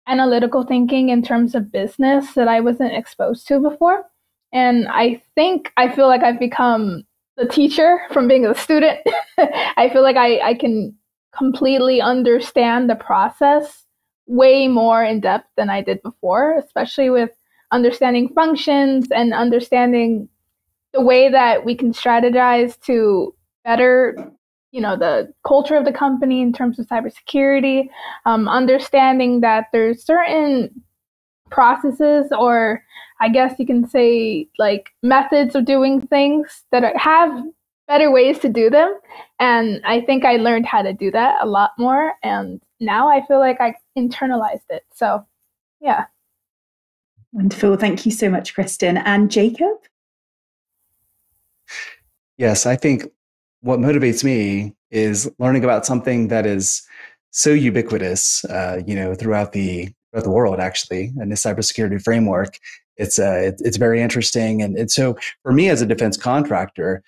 analytical thinking in terms of business that I wasn't exposed to before. And I feel like I've become the teacher from being a student. I feel like I can completely understand the process way more in depth than I did before, especially with understanding functions and understanding the way that we can strategize to better, the culture of the company in terms of cybersecurity, understanding that there's certain processes, or I guess you can say like methods of doing things that have better ways to do them. And I think I learned how to do that a lot more. And now I feel like I internalized it. So, yeah. Wonderful. Thank you so much, Kristen. And Jacob? Yes, I think what motivates me is learning about something that is so ubiquitous, throughout the world, actually, and the cybersecurity framework. It's very interesting. And so for me as a defense contractor,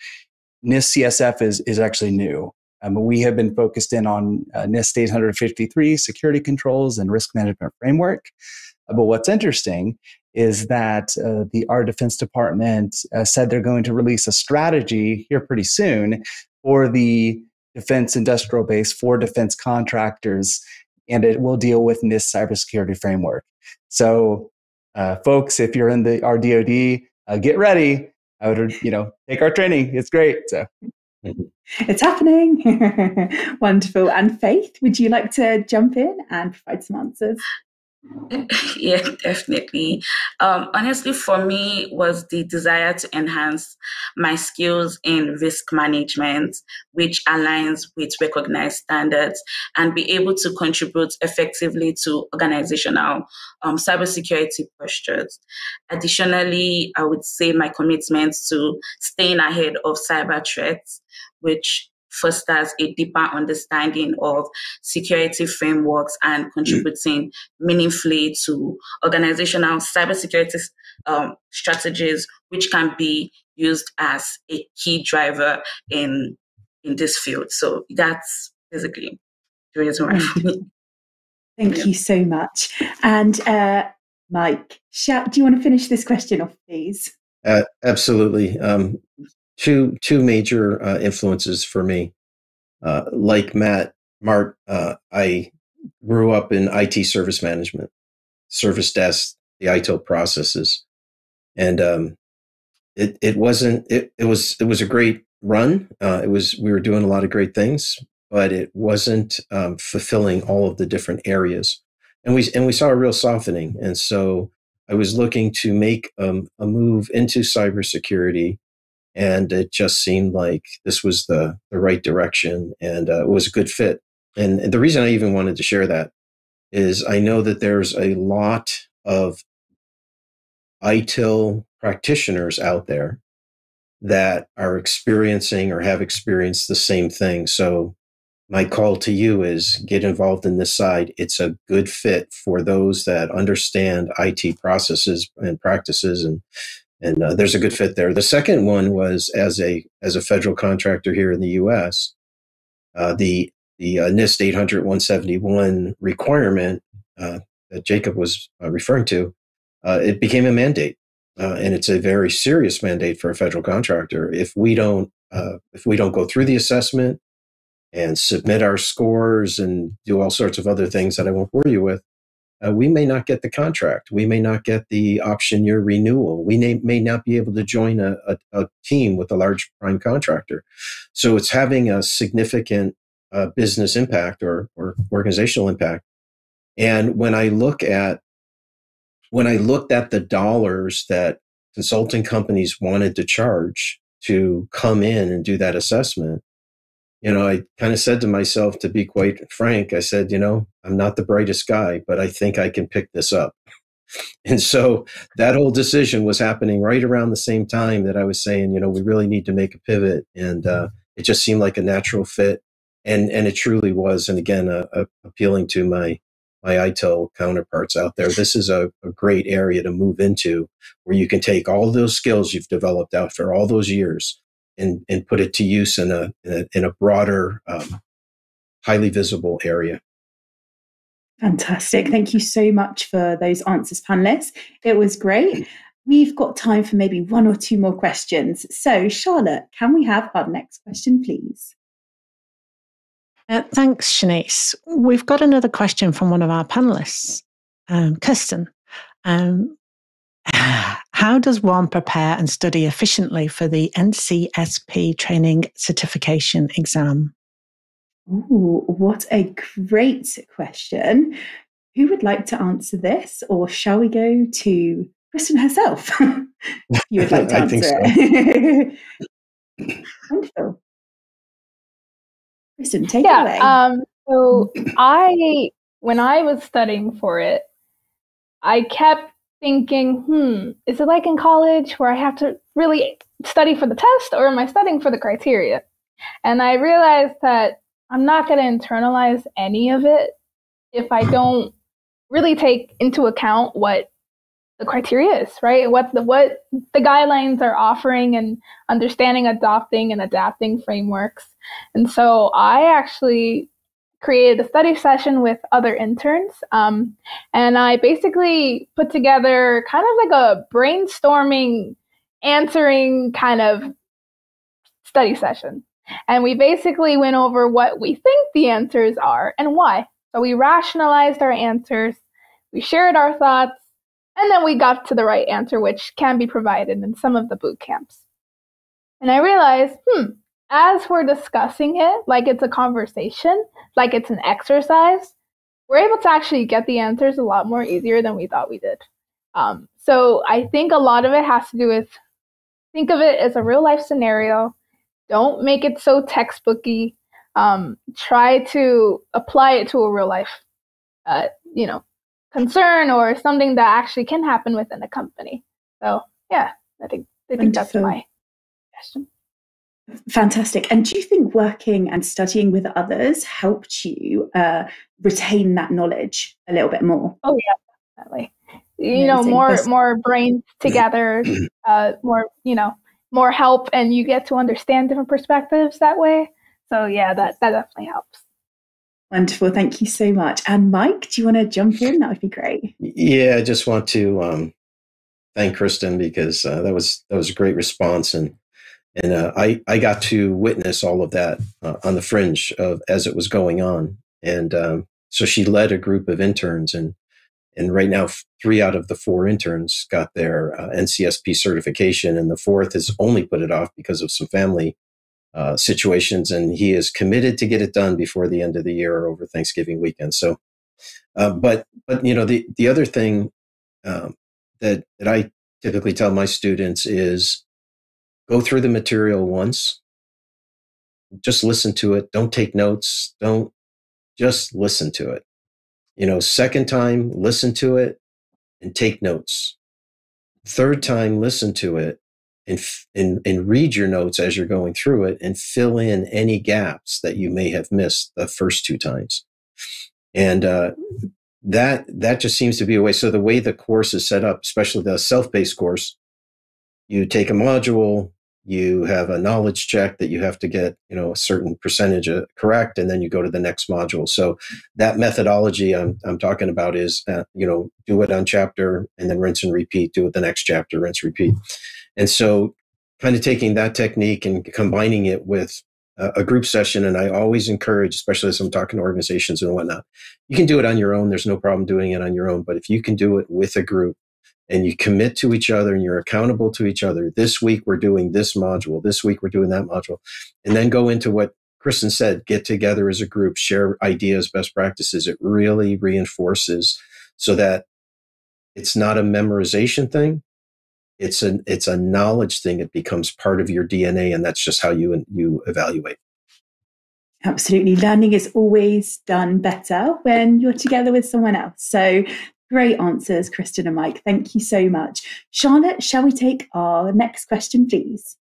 NIST CSF is actually new. We have been focused in on NIST 800-53 security controls and risk management framework. But what's interesting is that our defense department said they're going to release a strategy here pretty soon for the defense industrial base for defense contractors, and it will deal with NIST cybersecurity framework. So folks, if you're in our DoD, get ready. I would, take our training. It's great. So it's happening. Wonderful. And Faith, would you like to jump in and provide some answers? Yeah, definitely. Honestly, for me was the desire to enhance my skills in risk management, which aligns with recognized standards, and be able to contribute effectively to organizational cybersecurity postures. Additionally, I would say my commitment to staying ahead of cyber threats, which fosters a deeper understanding of security frameworks and contributing meaningfully to organizational cybersecurity strategies, which can be used as a key driver in this field. So that's basically the reason why. Thank you so much. And Mike, do you want to finish this question off, please? Absolutely. Two major influences for me. Like Mart, I grew up in IT service management, service desk, the ITIL processes, and it was a great run. We were doing a lot of great things, but it wasn't fulfilling all of the different areas, and we saw a real softening. And so I was looking to make a move into cybersecurity. And it just seemed like this was the right direction, and it was a good fit. And the reason I even wanted to share that is I know that there's a lot of ITIL practitioners out there that are experiencing or have experienced the same thing. So my call to you is get involved in this side. It's a good fit for those that understand IT processes and practices, and there's a good fit there. The second one was as a federal contractor here in the U.S., the NIST 800-171 requirement that Jacob was referring to, it became a mandate, and it's a very serious mandate for a federal contractor. If we don't go through the assessment and submit our scores and do all sorts of other things that I won't bore you with, we may not get the contract. We may not get the option year renewal. We may not be able to join a team with a large prime contractor. So it's having a significant business impact or organizational impact. And when I looked at the dollars that consulting companies wanted to charge to come in and do that assessment, I kind of said to myself, to be quite frank, I said, I'm not the brightest guy, but I think I can pick this up. And so that whole decision was happening right around the same time that I was saying, we really need to make a pivot. And it just seemed like a natural fit. And it truly was. And again, appealing to my my ITIL counterparts out there, this is a great area to move into where you can take all those skills you've developed out for all those years and put it to use in a broader, highly visible area. Fantastic. Thank you so much for those answers, panelists. It was great. We've got time for maybe one or two more questions. So, Charlotte, can we have our next question, please? Thanks, Shanice. We've got another question from one of our panelists, Kirsten. How does one prepare and study efficiently for the NCSP training certification exam? Ooh, what a great question. Who would like to answer this, or shall we go to Kristen herself? You would like to answer it. Wonderful. Kristen, take it away. So when I was studying for it, I kept thinking, is it like in college where I have to really study for the test, or am I studying for the criteria? And I realized that I'm not going to internalize any of it if I don't really take into account what the criteria is, right? What the guidelines are offering, and understanding, adopting, and adapting frameworks. And so I actually created a study session with other interns, and I basically put together kind of like a brainstorming, answering kind of study session. And we basically went over what we think the answers are and why. So we rationalized our answers, we shared our thoughts, and then we got to the right answer, which can be provided in some of the boot camps. And I realized, as we're discussing it, like it's a conversation, like it's an exercise, we're able to actually get the answers a lot more easier than we thought we did. So I think a lot of it has to do with, think of it as a real life scenario. Don't make it so textbooky. Try to apply it to a real life, concern or something that actually can happen within a company. So yeah, I think that's my question. Fantastic. And do you think working and studying with others helped you retain that knowledge a little bit more? Oh yeah, definitely. You know, more brains together, more help, and you get to understand different perspectives that way. So yeah, that definitely helps. Wonderful. Thank you so much. And Mike, do you want to jump in? That would be great. Yeah, I just want to thank Kristen, because that was a great response, and I got to witness all of that on the fringe of as it was going on, and so she led a group of interns, and right now, 3 out of the 4 interns got their NCSP certification, and the 4th has only put it off because of some family situations. And he is committed to get it done before the end of the year or over Thanksgiving weekend. So, but you know, the other thing that I typically tell my students is go through the material once, just listen to it. Don't take notes. Don't, just listen to it. You know, second time, listen to it and take notes. Third time, listen to it and read your notes as you're going through it and fill in any gaps that you may have missed the first 2 times. And that just seems to be a way. So the way the course is set up, especially the self-paced course, you take a module, you have a knowledge check that you have to get, you know, a certain percentage correct, and then you go to the next module. So that methodology I'm talking about is, do it on chapter and then rinse and repeat, do it the next chapter, rinse, repeat. And so kind of taking that technique and combining it with a group session. And I always encourage, especially as I'm talking to organizations and whatnot, you can do it on your own. There's no problem doing it on your own. But if you can do it with a group, and you commit to each other and you're accountable to each other. This week, we're doing this module. This week, we're doing that module. And then go into what Kristen said, get together as a group, share ideas, best practices. It really reinforces so that it's not a memorization thing. It's a knowledge thing. It becomes part of your DNA, and that's just how you evaluate. Absolutely. Learning is always done better when you're together with someone else. So great answers, Kristen and Mike. Thank you so much. Charlotte, shall we take our next question, please?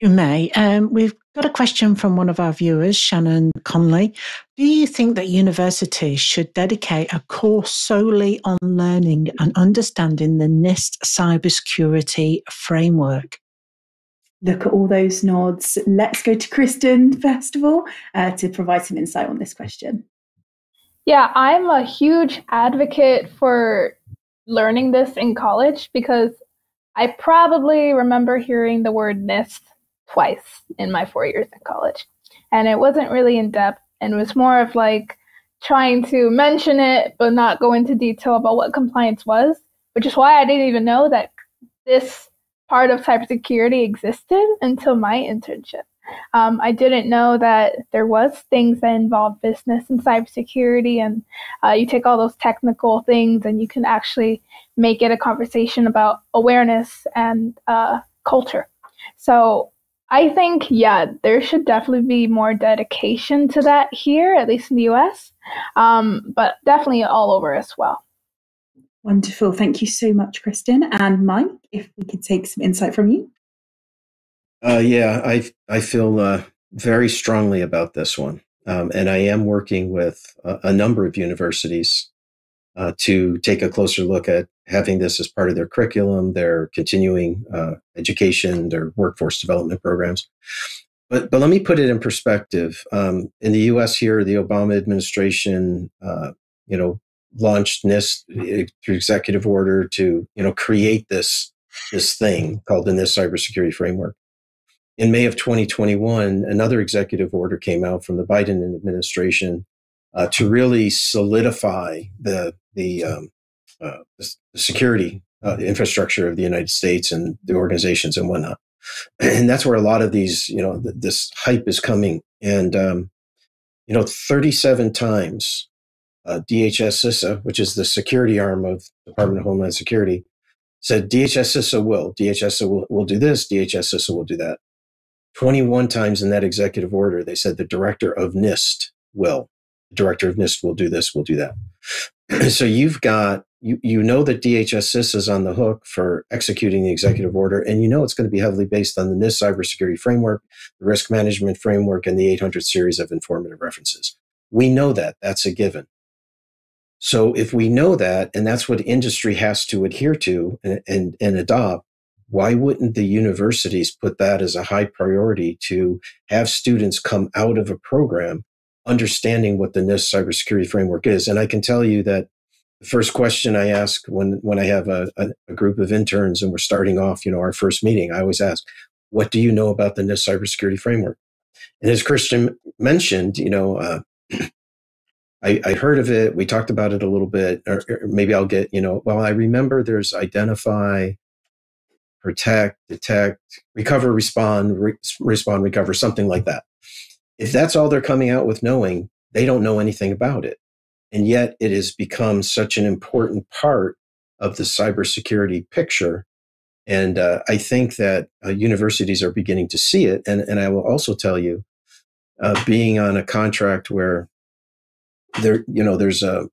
You may. We've got a question from one of our viewers, Shannon Conley. Do you think that universities should dedicate a course solely on learning and understanding the NIST cybersecurity framework? Look at all those nods. Let's go to Kristen, first of all, to provide some insight on this question. Yeah, I'm a huge advocate for learning this in college because I probably remember hearing the word NIST twice in my 4 years in college. And it wasn't really in depth and was more of like trying to mention it, but not go into detail about what compliance was, which is why I didn't even know that this part of cybersecurity existed until my internship. I didn't know that there was things that involve business and cybersecurity, and you take all those technical things and you can actually make it a conversation about awareness and culture. So I think, yeah, there should definitely be more dedication to that here, at least in the US, but definitely all over as well. Wonderful. Thank you so much, Kristen. And Mike, if we could take some insight from you. Yeah, I feel very strongly about this one. And I am working with a number of universities to take a closer look at having this as part of their curriculum, their continuing education, their workforce development programs. But let me put it in perspective. In the U.S. here, the Obama administration, launched NIST through executive order to, create this thing called the NIST cybersecurity framework. In May of 2021, another executive order came out from the Biden administration to really solidify the security infrastructure of the United States and the organizations and whatnot. And that's where a lot of these, this hype is coming. And, 37 times DHS-CISA, which is the security arm of the Department of Homeland Security, said DHS-CISA will do this, DHS-CISA will do that. 21 times in that executive order, they said the director of NIST will. The director of NIST will do this, will do that. So you've got, that DHS-CISA is on the hook for executing the executive order, and it's going to be heavily based on the NIST cybersecurity framework, the risk management framework, and the 800 series of informative references. We know that. That's a given. So if we know that, and that's what industry has to adhere to and adopt, why wouldn't the universities put that as a high priority to have students come out of a program understanding what the NIST cybersecurity framework is? And I can tell you that the first question I ask when I have a group of interns and we're starting off, our first meeting, I always ask, what do you know about the NIST cybersecurity framework? And as Kristen mentioned, I heard of it. We talked about it a little bit, or maybe I'll get, I remember there's identify, protect, detect, recover, respond, respond, recover, something like that. If that's all they're coming out with knowing, they don't know anything about it. And yet it has become such an important part of the cybersecurity picture. And I think that universities are beginning to see it. And I will also tell you, being on a contract where there, there's a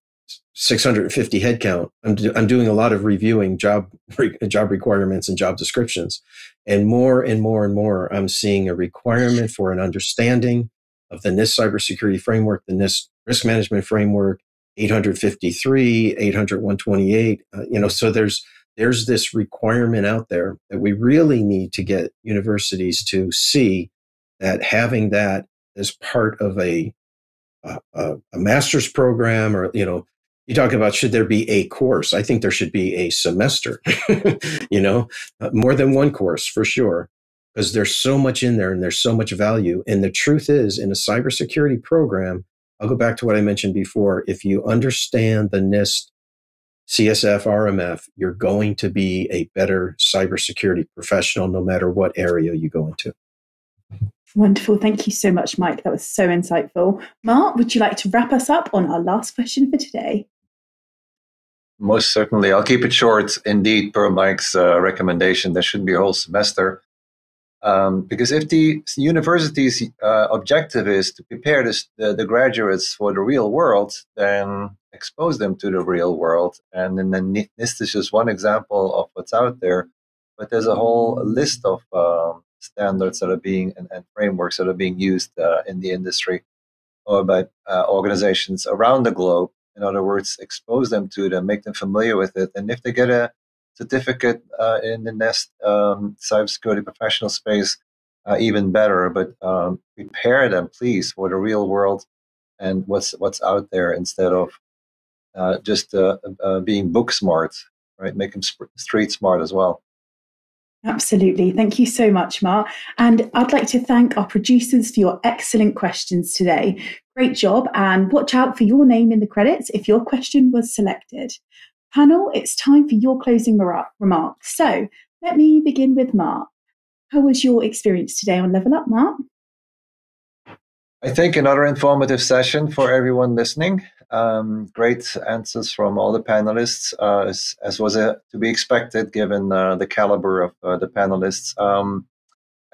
650 headcount. I'm doing a lot of reviewing job requirements and job descriptions, and more and more I'm seeing a requirement for an understanding of the NIST cybersecurity framework, the NIST risk management framework, 800-53, 800-128. So there's this requirement out there that we really need to get universities to see that having that as part of a master's program, or, you talk about, should there be a course? I think there should be a semester, more than one course for sure, because there's so much in there and there's so much value. And the truth is, in a cybersecurity program, I'll go back to what I mentioned before. If you understand the NIST, CSF, RMF, you're going to be a better cybersecurity professional, no matter what area you go into. Wonderful. Thank you so much, Mike. That was so insightful. Mart, would you like to wrap us up on our last question for today? Most certainly. I'll keep it short. Indeed, per Mike's recommendation, there shouldn't be a whole semester. Because if the university's objective is to prepare the graduates for the real world, then expose them to the real world. And then NIST is just one example of what's out there. But there's a whole list of standards that are being and frameworks that are being used in the industry or by organizations around the globe. In other words, expose them to them, make them familiar with it. And if they get a certificate in the NIST cybersecurity professional space, even better. But prepare them, please, for the real world and what's out there instead of just being book smart, right? Make them street smart as well. Absolutely. Thank you so much, Mart. And I'd like to thank our producers for your excellent questions today. Great job. And watch out for your name in the credits if your question was selected. Panel, it's time for your closing remarks. So let me begin with Mart. How was your experience today on Level Up, Mart? I think another informative session for everyone listening. Great answers from all the panelists, as was to be expected, given the caliber of the panelists.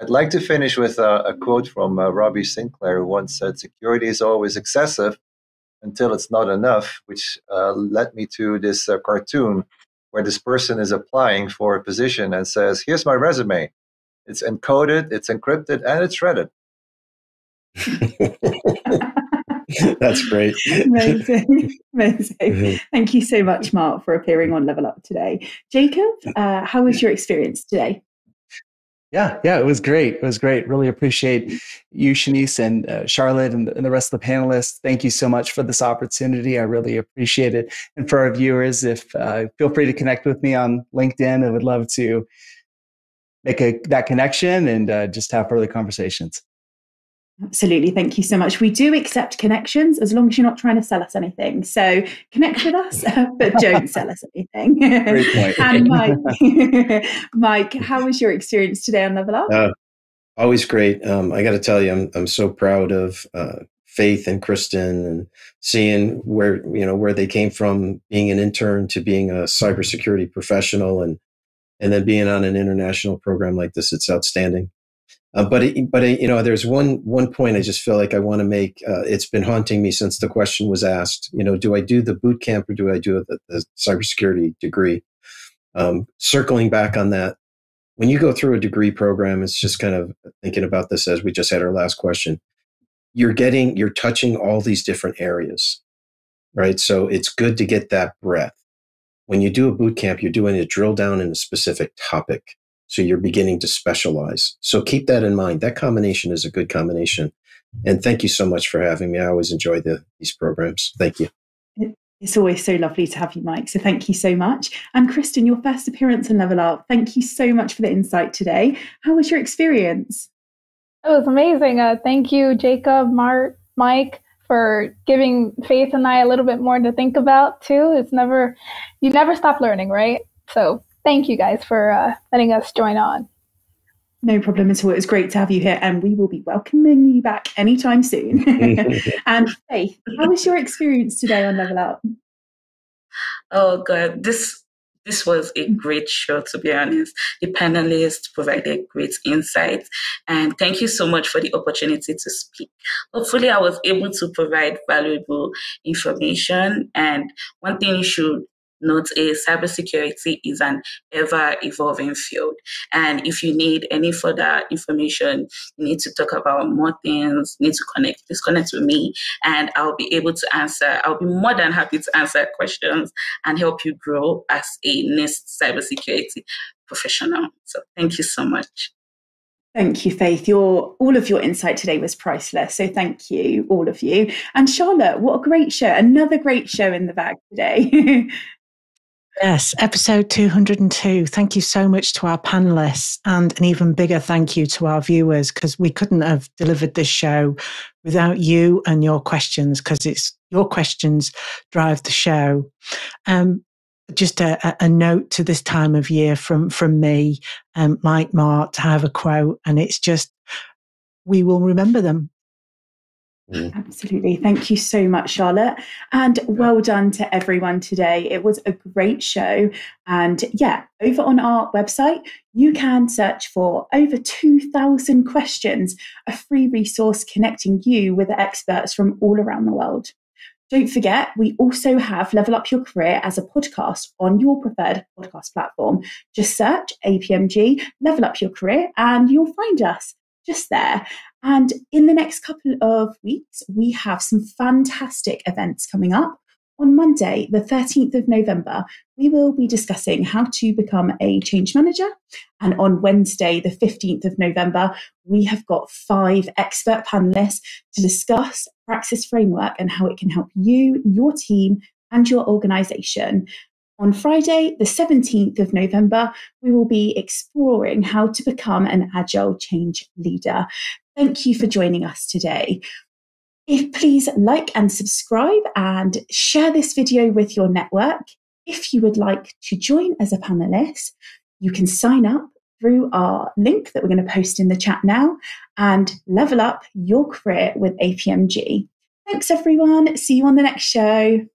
I'd like to finish with a quote from Robbie Sinclair, who once said, "Security is always excessive until it's not enough," which led me to this cartoon where this person is applying for a position and says, "Here's my resume. It's encoded, it's encrypted, and it's shredded." That's great. Amazing. Amazing. Mm-hmm. Thank you so much, Mart, for appearing on Level Up today. Jacob, how was your experience today? Yeah, it was great. It was great. Really appreciate you, Shanice, and Charlotte, and the rest of the panelists. Thank you so much for this opportunity. I really appreciate it. And for our viewers, if feel free to connect with me on LinkedIn. I would love to make that connection and just have further conversations. Absolutely. Thank you so much. We do accept connections as long as you're not trying to sell us anything. So connect with us, but don't sell us anything. Great point. And Mike, how was your experience today on Level Up? Always great. I got to tell you, I'm so proud of Faith and Kristen, and seeing where they came from, being an intern to being a cybersecurity professional, and then being on an international program like this. It's outstanding. But there's one point I just feel like I want to make. It's been haunting me since the question was asked. Do I do the boot camp or do I do the cybersecurity degree? Circling back on that, when you go through a degree program, it's just kind of thinking about this as we just had our last question. You're touching all these different areas, right? So it's good to get that breadth. When you do a boot camp, you're doing a drill down in a specific topic. So you're beginning to specialize. So keep that in mind. That combination is a good combination. And thank you so much for having me. I always enjoy these programs. Thank you. It's always so lovely to have you, Mike. So thank you so much. And Kristen, your first appearance on Level Up. Thank you so much for the insight today. How was your experience? It was amazing. Thank you, Jacob, Mart, Mike, for giving Faith and I a little bit more to think about too. You never stop learning, right? So thank you guys for letting us join on. No problem at all. It was great to have you here, and we will be welcoming you back anytime soon. And Faith, how was your experience today on Level Up? Oh God, this was a great show, to be honest. The panelists provided great insights, and thank you so much for the opportunity to speak. Hopefully, I was able to provide valuable information. And one thing you should note is cybersecurity is an ever-evolving field. And if you need any further information, you need to talk about more things, you need to disconnect with me, and I'll be able to answer. I'll be more than happy to answer questions and help you grow as a NIST cybersecurity professional. So thank you so much. Thank you, Faith. All of your insight today was priceless. So thank you, all of you. And Charlotte, what a great show. Another great show in the bag today. Yes, episode 202. Thank you so much to our panelists, and an even bigger thank you to our viewers, because we couldn't have delivered this show without you and your questions, because it's your questions drive the show. Just a note to this time of year from me, Mike, Mart, I have a quote, and it's just, we will remember them. Absolutely. Thank you so much, Charlotte. And well done to everyone today. It was a great show. And yeah, over on our website, you can search for over 2,000 questions, a free resource connecting you with experts from all around the world. Don't forget, we also have Level Up Your Career as a podcast on your preferred podcast platform. Just search APMG, Level Up Your Career, and you'll find us just there. And in the next couple of weeks, we have some fantastic events coming up. On Monday, the 13th of November, we will be discussing how to become a change manager. And on Wednesday, the 15th of November, we have got 5 expert panelists to discuss Praxis Framework and how it can help you, your team, and your organisation. On Friday, the 17th of November, we will be exploring how to become an agile change leader. Thank you for joining us today. Please like and subscribe and share this video with your network. If you would like to join as a panelist, you can sign up through our link that we're going to post in the chat now and level up your career with APMG. Thanks, everyone. See you on the next show.